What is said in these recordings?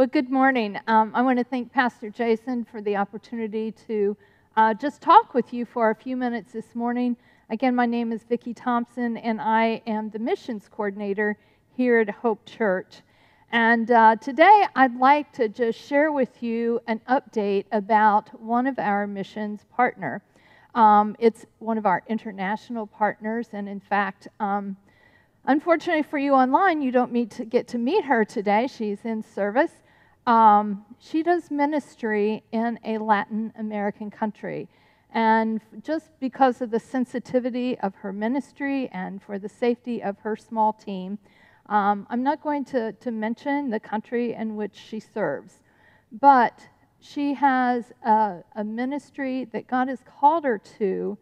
Well, good morning. I want to thank Pastor Jason for the opportunity to just talk with you for a few minutes this morning. Again, my name is Vicki Thompson, and I am the missions coordinator here at Hope Church. And today I'd like to just share with you an update about one of our missions partner. It's one of our international partners, and in fact, unfortunately for you online, you don't get to meet her today. She's in service. She does ministry in a Latin American country. And just because of the sensitivity of her ministry and for the safety of her small team, I'm not going to mention the country in which she serves. But she has a ministry that God has called her to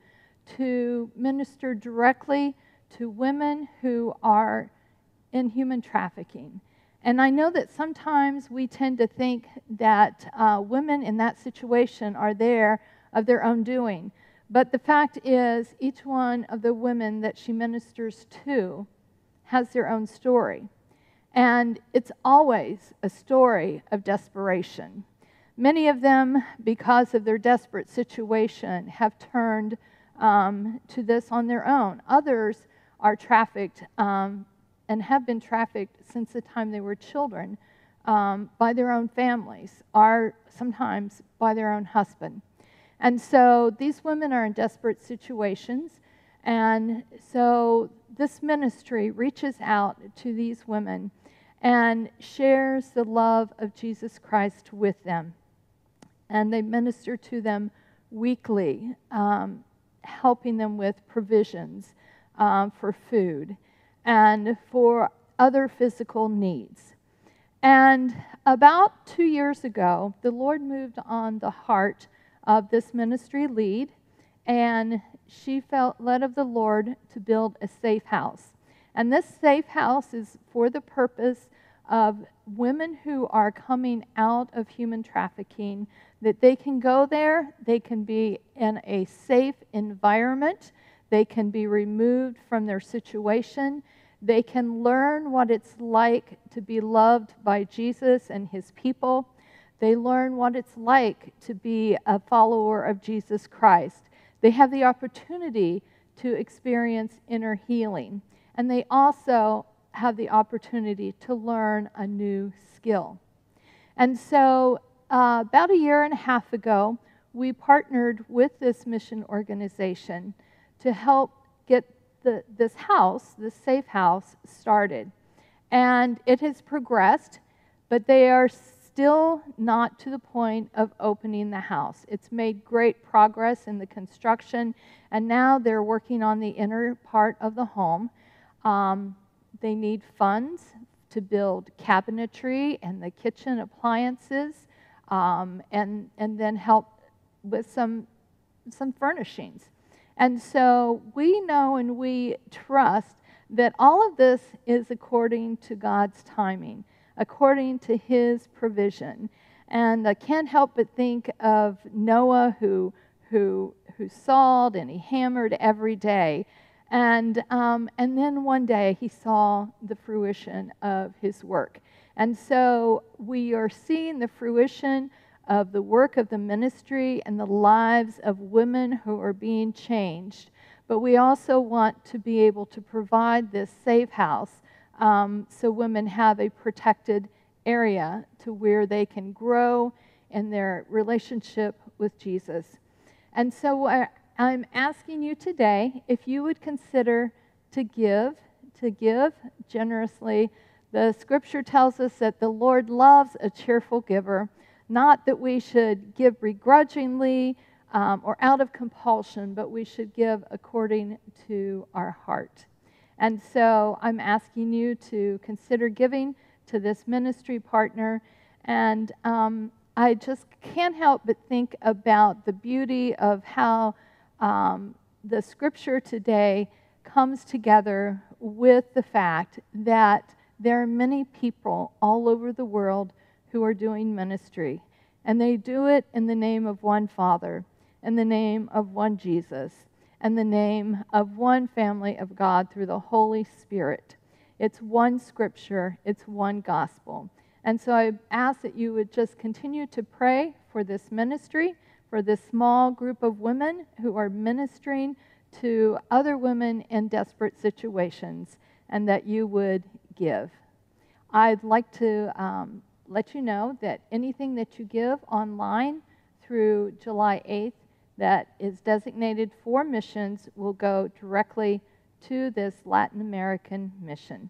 minister directly to women who are in human trafficking. And I know that sometimes we tend to think that women in that situation are there of their own doing. But the fact is, each one of the women that she ministers to has their own story. And it's always a story of desperation. Many of them, because of their desperate situation, have turned to this on their own. Others are trafficked and have been trafficked since the time they were children by their own families, or sometimes by their own husband. And so these women are in desperate situations, and so this ministry reaches out to these women and shares the love of Jesus Christ with them. And they minister to them weekly, helping them with provisions for food and for other physical needs. And about 2 years ago, the Lord moved on the heart of this ministry lead, and she felt led of the Lord to build a safe house. And this safe house is for the purpose of women who are coming out of human trafficking, that they can go there, they can be in a safe environment, they can be removed from their situation. They can learn what it's like to be loved by Jesus and his people. They learn what it's like to be a follower of Jesus Christ. They have the opportunity to experience inner healing. And they also have the opportunity to learn a new skill. And so about a year and a half ago, we partnered with this mission organization to help get this house, this safe house, started. And it has progressed, but they are still not to the point of opening the house. It's made great progress in the construction, and now they're working on the inner part of the home. They need funds to build cabinetry and the kitchen appliances, and then help with some furnishings. And so we know and we trust that all of this is according to God's timing, according to his provision. And I can't help but think of Noah who sawed and he hammered every day. And then one day he saw the fruition of his work. And so we are seeing the fruition of the work of the ministry and the lives of women who are being changed. But we also want to be able to provide this safe house so women have a protected area to where they can grow in their relationship with Jesus. And so I'm asking you today if you would consider to give generously. The scripture tells us that the Lord loves a cheerful giver. Not that we should give begrudgingly or out of compulsion, but we should give according to our heart. And so I'm asking you to consider giving to this ministry partner. And I just can't help but think about the beauty of how the scripture today comes together with the fact that there are many people all over the world who are doing ministry, and they do it in the name of one Father, in the name of one Jesus, and the name of one family of God through the Holy Spirit. It's one scripture, it's one gospel. And so I ask that you would just continue to pray for this ministry, for this small group of women who are ministering to other women in desperate situations, and that you would give. I'd like to let you know that anything that you give online through July 8th that is designated for missions will go directly to this Latin American mission.